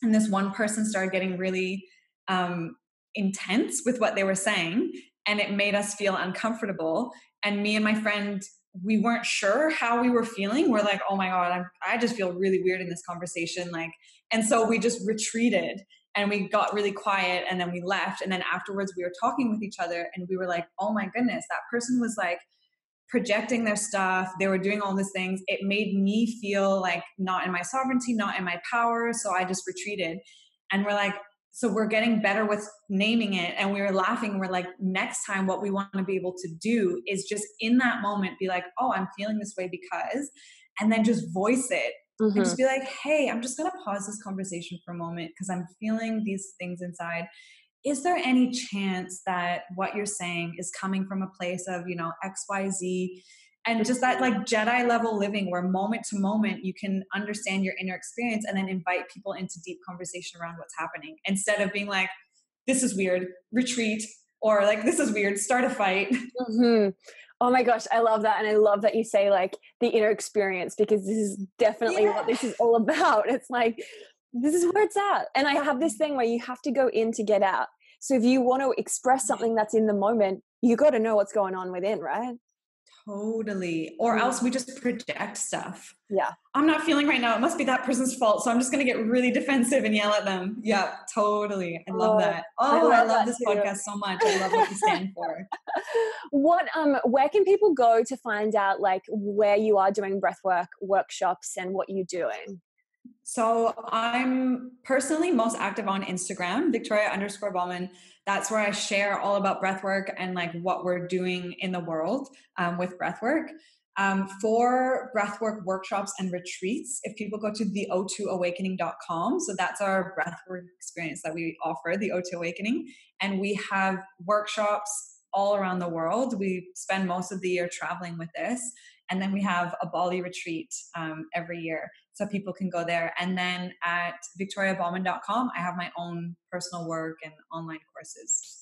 And this one person started getting really um intense with what they were saying, and it made us feel uncomfortable. And me and my friend, we weren't sure how we were feeling. We're like, oh my God, I'm, I just feel really weird in this conversation. Like, and so we just retreated and we got really quiet, and then we left. And then afterwards we were talking with each other, and we were like, oh my goodness, that person was like projecting their stuff. They were doing all these things. It made me feel like not in my sovereignty, not in my power. So I just retreated. And we're like, so we're getting better with naming it. And we were laughing. We're like, next time, what we want to be able to do is just in that moment be like, oh, I'm feeling this way because, and then just voice it. Mm-hmm. And just be like, hey, I'm just going to pause this conversation for a moment because I'm feeling these things inside. Is there any chance that what you're saying is coming from a place of, you know, X, Y, Z? And just that like Jedi level living, where moment to moment you can understand your inner experience and then invite people into deep conversation around what's happening, instead of being like, this is weird, retreat, or like, this is weird, start a fight. Mm-hmm. Oh my gosh, I love that. And I love that you say like the inner experience, because this is definitely yeah. what this is all about. It's like, this is where it's at. And I have this thing where you have to go in to get out. So if you want to express something that's in the moment, you got to know what's going on within, right? Totally. Or yeah. else we just project stuff. Yeah. I'm not feeling right now. It must be that person's fault. So I'm just going to get really defensive and yell at them. Yeah, totally. I love oh, that. Oh, I love, I love this too. podcast so much. I love what you stand for. What, um, where can people go to find out like where you are doing breathwork workshops and what you're doing? So I'm personally most active on Instagram, Victoria underscore Bauman. That's where I share all about breathwork and like what we're doing in the world um, with breathwork. Um, for breathwork workshops and retreats, if people go to the O two awakening dot com, so that's our breathwork experience that we offer, the O two Awakening. And we have workshops all around the world. We spend most of the year traveling with this. And then we have a Bali retreat um, every year. So people can go there. And then at victoria bauman dot com, I have my own personal work and online courses.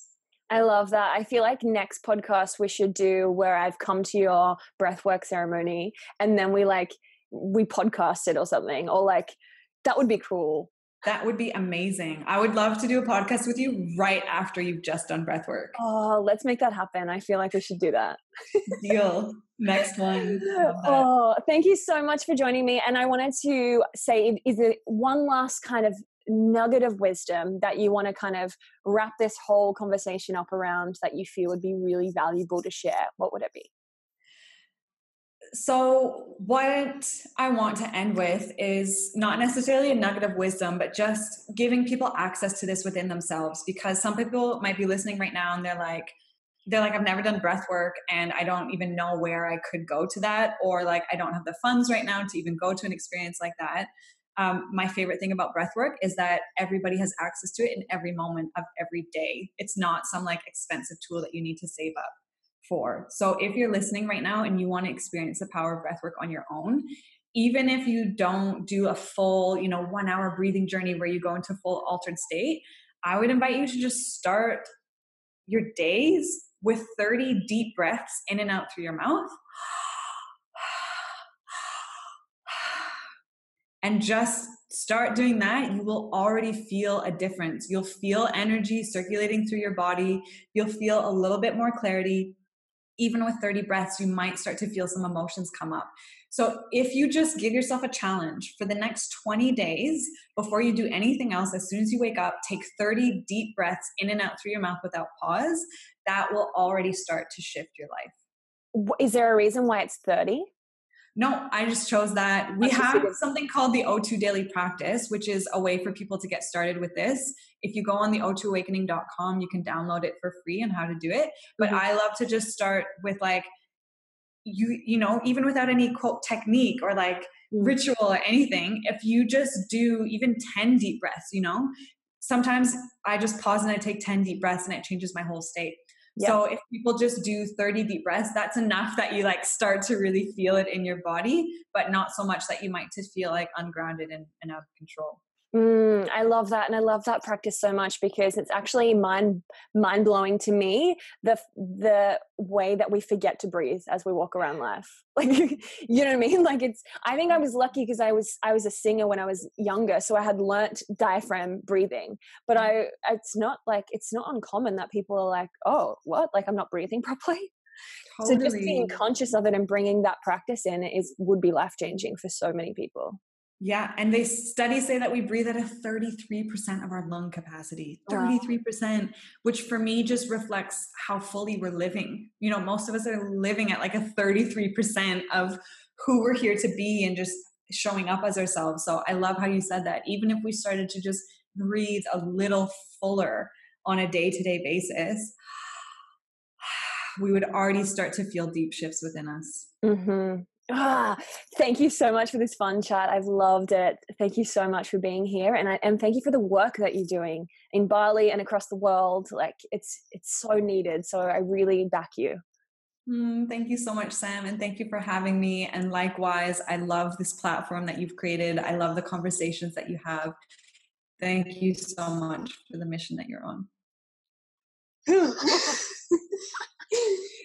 I love that. I feel like next podcast we should do where I've come to your breathwork ceremony and then we like, we podcast it or something, or like, that would be cool. That would be amazing. I would love to do a podcast with you right after you've just done breathwork. Oh, let's make that happen. I feel like we should do that. Deal. Next one. Oh, thank you so much for joining me. And I wanted to say, is there one last kind of nugget of wisdom that you want to kind of wrap this whole conversation up around that you feel would be really valuable to share? What would it be? So what I want to end with is not necessarily a nugget of wisdom, but just giving people access to this within themselves, because some people might be listening right now and they're like, they're like, I've never done breath work and I don't even know where I could go to that. Or like, I don't have the funds right now to even go to an experience like that. Um, my favorite thing about breath work is that everybody has access to it in every moment of every day. It's not some like expensive tool that you need to save up for. So if you're listening right now and you want to experience the power of breathwork on your own, even if you don't do a full, you know, one hour breathing journey where you go into full altered state, I would invite you to just start your days with thirty deep breaths in and out through your mouth. And just start doing that. You will already feel a difference. You'll feel energy circulating through your body. You'll feel a little bit more clarity. Even with thirty breaths, you might start to feel some emotions come up. So if you just give yourself a challenge for the next twenty days, before you do anything else, as soon as you wake up, take thirty deep breaths in and out through your mouth without pause, that will already start to shift your life. Is there a reason why it's thirty? No, I just chose that. We have something called the O two Daily Practice, which is a way for people to get started with this. If you go on the O two awakening dot com, you can download it for free and how to do it. But I love to just start with like, you, you know, even without any quote technique or like ritual or anything, if you just do even ten deep breaths, you know, sometimes I just pause and I take ten deep breaths and it changes my whole state. Yep. So if people just do thirty deep breaths, that's enough that you like start to really feel it in your body, but not so much that you might just feel like ungrounded and, and out of control. Mm, I love that. And I love that practice so much because it's actually mind, mind blowing to me, the, the way that we forget to breathe as we walk around life. Like, you know what I mean? Like it's, I think I was lucky because I was, I was a singer when I was younger. So I had learnt diaphragm breathing, but I, it's not like, it's not uncommon that people are like, oh, what? Like I'm not breathing properly. Totally. So just being conscious of it and bringing that practice in is, would be life changing for so many people. Yeah. And they studies say that we breathe at a thirty-three percent of our lung capacity, thirty-three percent, wow. Which for me just reflects how fully we're living. You know, most of us are living at like a thirty-three percent of who we're here to be and just showing up as ourselves. So I love how you said that. Even if we started to just breathe a little fuller on a day-to-day basis, we would already start to feel deep shifts within us. Mm-hmm. Ah, thank you so much for this fun chat. I've loved it. Thank you so much for being here. And I, and thank you for the work that you're doing in Bali and across the world. Like it's, it's so needed. So I really back you. Mm, thank you so much, Sam. And thank you for having me. And likewise, I love this platform that you've created. I love the conversations that you have. Thank you so much for the mission that you're on.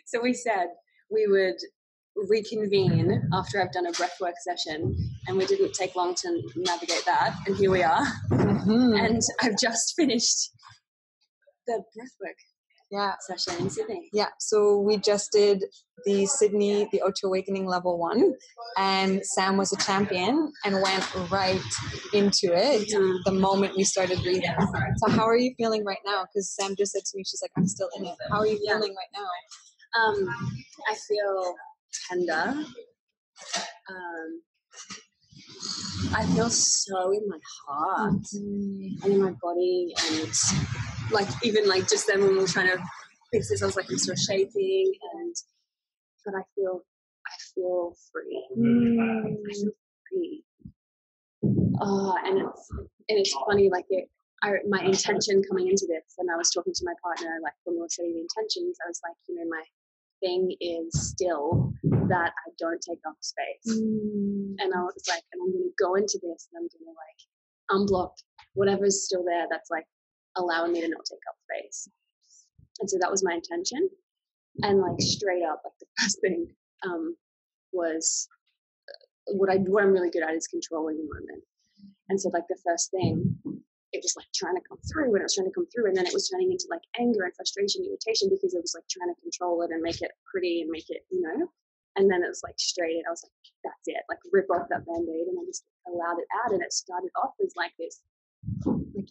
So we said we would reconvene after I've done a breathwork session, and we didn't take long to navigate that, and here we are. Mm-hmm. And I've just finished the breathwork yeah. session in Sydney. Yeah, so we just did the Sydney, the O two Awakening level one, and Sam was a champion and went right into it mm-hmm. the moment we started breathing. Yeah, so how are you feeling right now? Because Sam just said to me, she's like, I'm still in it. How are you yeah. feeling right now? Um, I feel tender. Um, I feel so in my heart mm-hmm. and in my body, and like even like just then when we were trying to fix this, I was like, I'm still shaking, and but I feel I feel free. Mm-hmm. I feel free. Oh, and it's and it's funny, like it. I, my intention coming into this, and I was talking to my partner, like when we were setting the intentions, I was like, you know, my thing is still that I don't take up space. Mm. And I was like, and I'm going to go into this and I'm going to like unblock whatever's still there that's like allowing me to not take up space. And so that was my intention. And like straight up, like the first thing um, was what, I, what I'm really good at is controlling the moment. And so like the first thing, it was like trying to come through and it was trying to come through and then it was turning into like anger and frustration, irritation, because it was like trying to control it and make it pretty and make it, you know, and then it was like straight and I was like, that's it, like rip off that Band-Aid, and I just allowed it out, and it started off as like this like,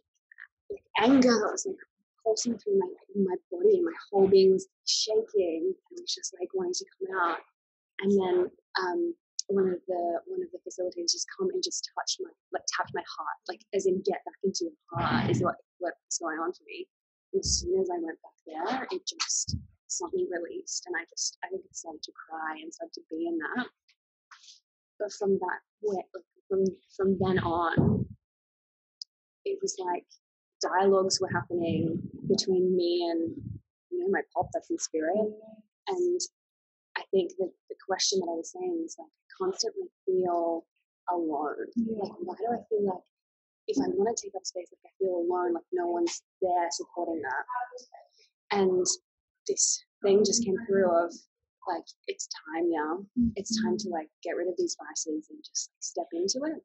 like anger that was like pulsing through my my body, and my whole being was shaking and it was just like wanting to come out. And then um one of the one of the facilitators just come and just touched my like tapped my heart, like as in get back into your heart is what what's going on for me. And as soon as I went back there, it just something released, and I just I think it started to cry and started to be in that. But from that like from from then on, it was like dialogues were happening between me and you know my pop, that's in spirit, and I think that the question that I was saying was like, constantly feel alone. Yeah. Like, why do I feel like if I want to take up space, like I feel alone, like no one's there supporting that? And this thing just came through of like, it's time now. Mm-hmm. It's time to like get rid of these vices and just like step into it.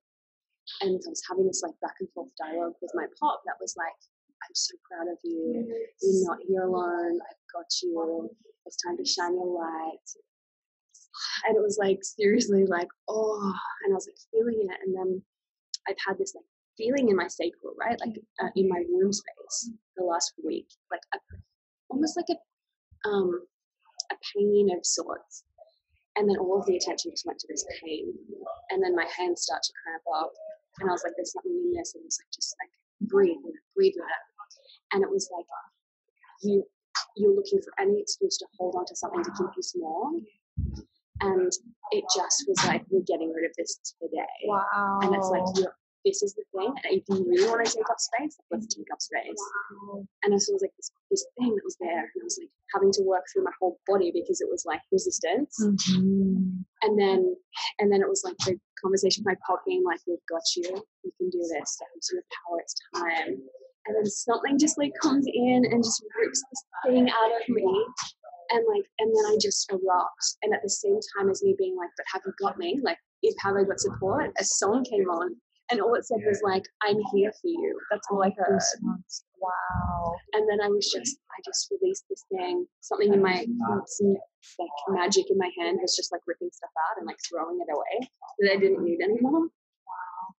And I was having this like back and forth dialogue with my pop that was like, I'm so proud of you. Yes. You're not here alone. I've got you. It's time to shine your light. And it was like seriously like oh, and I was like feeling it, and then I've had this like feeling in my sacral, right, like uh, in my womb space the last week, like a, almost like a um a pain of sorts, and then all of the attention just went to this pain, and then my hands start to cramp up, and I was like, there's something in this, and it was like just like breathe and breathe with it, and it was like you you're looking for any excuse to hold on to something to keep you small. And it just was like, we're getting rid of this today. Wow. And it's like, yeah, this is the thing. And if you really want to take up space, like, let's take up space. Wow. And I was like, this, this thing that was there. And I was like having to work through my whole body because it was like resistance. Mm-hmm. And then and then it was like the conversation with my pop being like, we've got you. You can do this. Steps your power. It's time. And then something just like comes in and just rips this thing out of me. And like, and then I just erupt. And at the same time as me being like, but have you got me? Like, if have I got support? A song came on, and all it said was like, I'm here for you. That's all I heard. Wow. And then I was just, I just released this thing. Something in my, some, like magic in my hand was just like ripping stuff out and like throwing it away that I didn't need anymore.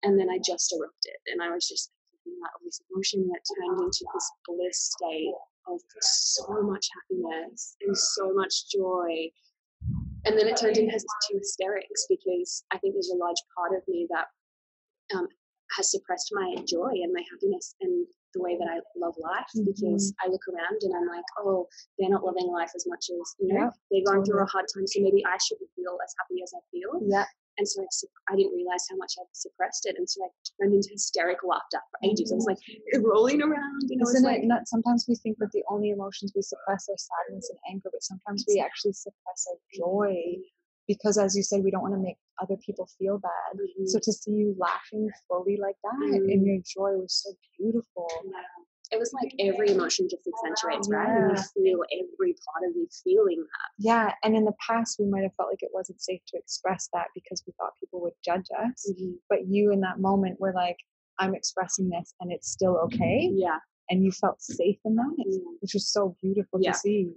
And then I just erupted, and I was just thinking that all this emotion that turned into this bliss state. Of so much happiness and so much joy, and then it turned into hysterics because I think there's a large part of me that um, has suppressed my joy and my happiness and the way that I love life. Mm-hmm. Because I look around and I'm like, oh, they're not loving life as much as you know. Yeah. They're going through a hard time, so maybe I shouldn't feel as happy as I feel. Yeah. And so I, I didn't realize how much I suppressed it. And so I turned into hysteric laughter for ages. I was like rolling around. You know, Isn't it like, not, sometimes we think that the only emotions we suppress are sadness and anger, but sometimes we actually suppress our joy because, as you said, we don't want to make other people feel bad. Mm-hmm. So to see you laughing fully like that, mm-hmm. and your joy was so beautiful. Yeah. It it was like every emotion just accentuates, right? Yeah. And you feel every part of you feeling that. Yeah. And in the past, we might have felt like it wasn't safe to express that because we thought people would judge us. Mm-hmm. But you in that moment were like, I'm expressing this and it's still okay. Yeah. And you felt safe in that, mm-hmm. which was so beautiful yeah. to see.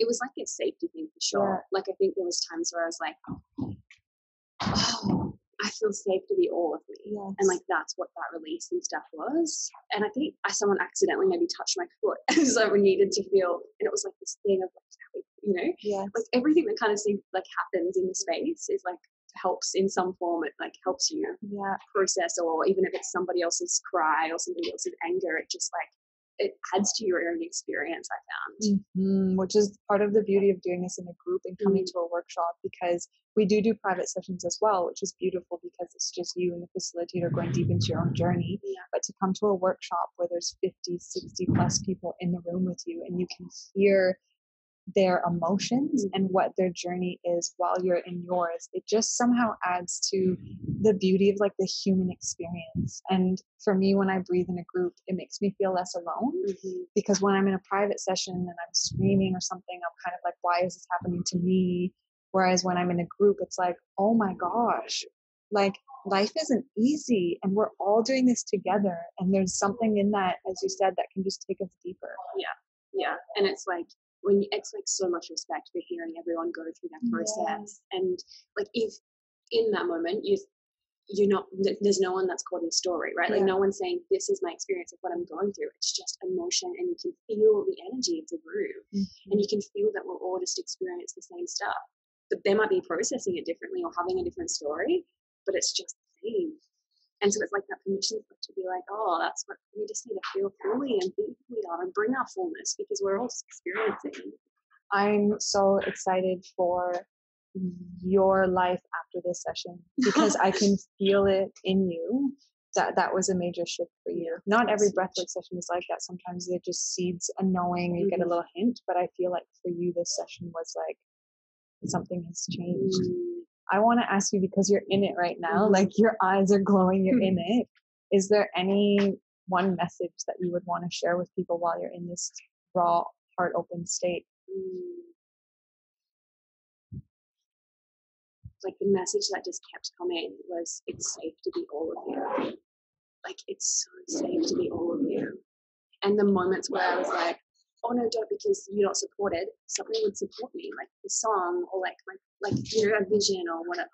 It was like a safety thing for sure. Yeah. Like, I think there was times where I was like, oh, I feel safe to be all of me. Yes. And like, that's what that release and stuff was. And I think I, someone accidentally maybe touched my foot. So I needed to feel, and it was like this thing of like, you know, yes. like everything that kind of seems like happens in the space is like, helps in some form. It like helps you yeah. process, or even if it's somebody else's cry or somebody else's anger, it just like, it adds to your own experience, I found. Mm-hmm. Which is part of the beauty of doing this in a group and coming mm-hmm. to a workshop, because we do do private sessions as well, which is beautiful because it's just you and the facilitator going deep into your own journey. Yeah. But to come to a workshop where there's fifty, sixty plus people in the room with you, and you can hear their emotions mm-hmm. and what their journey is while you're in yours, it just somehow adds to the beauty of like the human experience. And for me, when I breathe in a group, it makes me feel less alone, mm-hmm. because when I'm in a private session and I'm screaming or something, I'm kind of like, why is this happening to me? Whereas when I'm in a group, it's like, oh my gosh, like life isn't easy and we're all doing this together. And there's something in that, as you said, that can just take us deeper. Yeah. Yeah. And it's like, when you, it's like so much respect for hearing everyone go through that process. Yeah. And like, if in that moment you you're not, there's no one that's caught in a story, right? Like yeah. no one's saying this is my experience of what I'm going through. It's just emotion, and you can feel the energy of the room, mm-hmm. and you can feel that we're all just experiencing the same stuff, but they might be processing it differently or having a different story, but it's just the same. And so it's like that permission to be like, oh, that's what we just need to feel fully and be who we are and bring our fullness, because we're all experiencing. I'm so excited for your life after this session, because I can feel it in you. That that was a major shift for you. Yeah, Not every breathwork session is like that. Sometimes it just seeds a knowing, you mm-hmm. get a little hint, but I feel like for you, this session was like something has changed. Mm-hmm. I want to ask you, because you're in it right now, like your eyes are glowing, you're in it. Is there any one message that you would want to share with people while you're in this raw, heart open state? Like, the message that just kept coming was, it's safe to be all of you. Like, it's so safe to be all of you. And the moments where I was like, oh no, don't, because you're not supported, something would support me, like the song, or like my, like you know, a vision or whatever.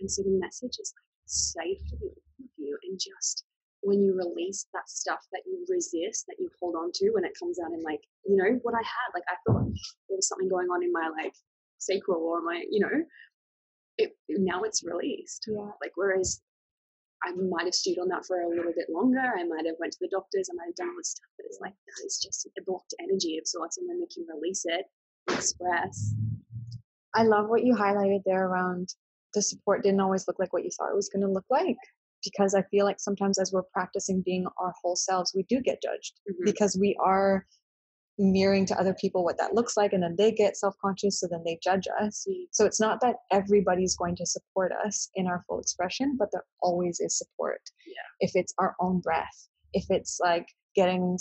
And so the message is like, it's safe to be with you, and just when you release that stuff that you resist, that you hold on to, when it comes out in like, you know, what I had, like I thought there was something going on in my like sacral or my, you know, it now it's released. Yeah. Like, whereas I might have stewed on that for a little bit longer. I might have went to the doctors. I might have done all this stuff. But it's like, that is just a blocked energy of sorts. And when they can release it, express. I love what you highlighted there around the support didn't always look like what you thought it was going to look like. Because I feel like sometimes as we're practicing being our whole selves, we do get judged. Mm-hmm. Because we are mirroring to other people what that looks like, and then they get self-conscious, so then they judge us. So it's not that everybody's going to support us in our full expression, but there always is support. Yeah. If it's our own breath, if it's like getting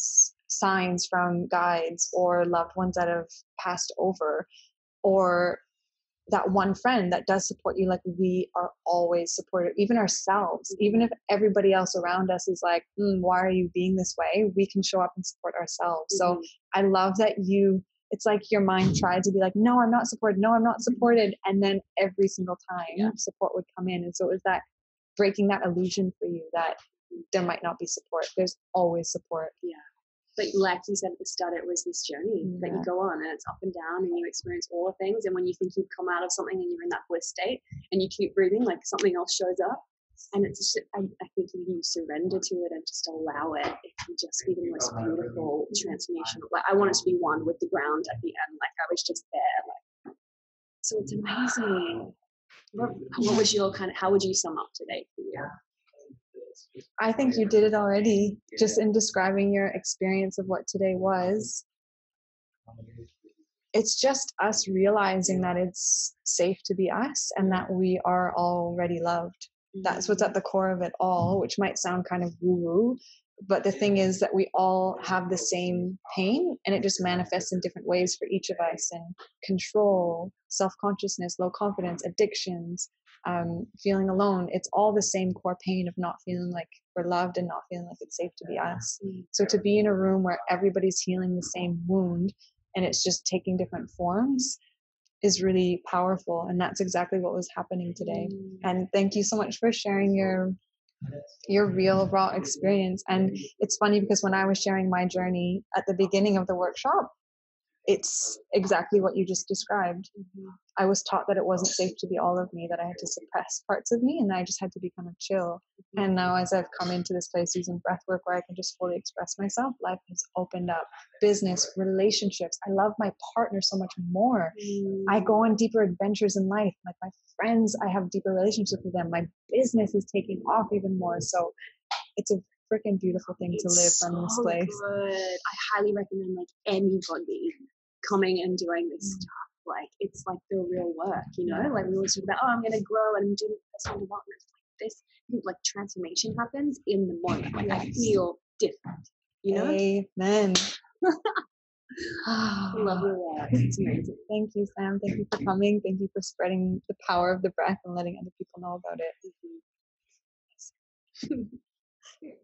signs from guides or loved ones that have passed over, or that one friend that does support you, like we are always supported, even ourselves, mm-hmm. even if everybody else around us is like, mm, why are you being this way? We can show up and support ourselves. Mm-hmm. So I love that you, it's like your mind tried to be like, no, I'm not supported. No, I'm not supported. And then every single time yeah. support would come in. And so it was that breaking that illusion for you that there might not be support. There's always support. Yeah. But like you said at the start, it was this journey yeah. that you go on, and it's up and down, and you experience all the things. And when you think you've come out of something and you're in that bliss state and you keep breathing, like something else shows up. And it's just, I, I think if you surrender to it and just allow it, it can just be the most beautiful transformation. Like, I wanted to be one with the ground at the end. Like, I was just there. Like, so it's amazing. What, what was your kind of, how would you sum up today for you? I think you did it already, just in describing your experience of what today was. It's just us realizing that it's safe to be us, and that we are already loved. That's what's at the core of it all, which might sound kind of woo-woo, But the thing is that we all have the same pain, and it just manifests in different ways for each of us. And control, self-consciousness, low confidence, addictions, um, feeling alone. It's all the same core pain of not feeling like we're loved and not feeling like it's safe to be us. So to be in a room where everybody's healing the same wound and it's just taking different forms is really powerful. And that's exactly what was happening today. And thank you so much for sharing your your real raw experience. And it's funny because when I was sharing my journey at the beginning of the workshop, it's exactly what you just described. Mm-hmm. I was taught that it wasn't safe to be all of me, that I had to suppress parts of me and I just had to be kind of chill. Mm-hmm. And now as I've come into this place using breath work where I can just fully express myself, life has opened up. Business, relationships. I love my partner so much more. Mm-hmm. I go on deeper adventures in life. Like my friends, I have deeper relationships with them. My business is taking off even more. So it's a freaking beautiful thing it's to live so from this place. Good. I highly recommend like anybody coming and doing this stuff. Like it's like the real work, you know, like we always talk about, oh, I'm gonna grow and I'm doing personal development. Like this, I think like transformation happens in the moment. Like yes. I feel different, you know. Amen. Love your work. It's amazing. Thank you, Sam. Thank you for coming. Thank you for spreading the power of the breath and letting other people know about it.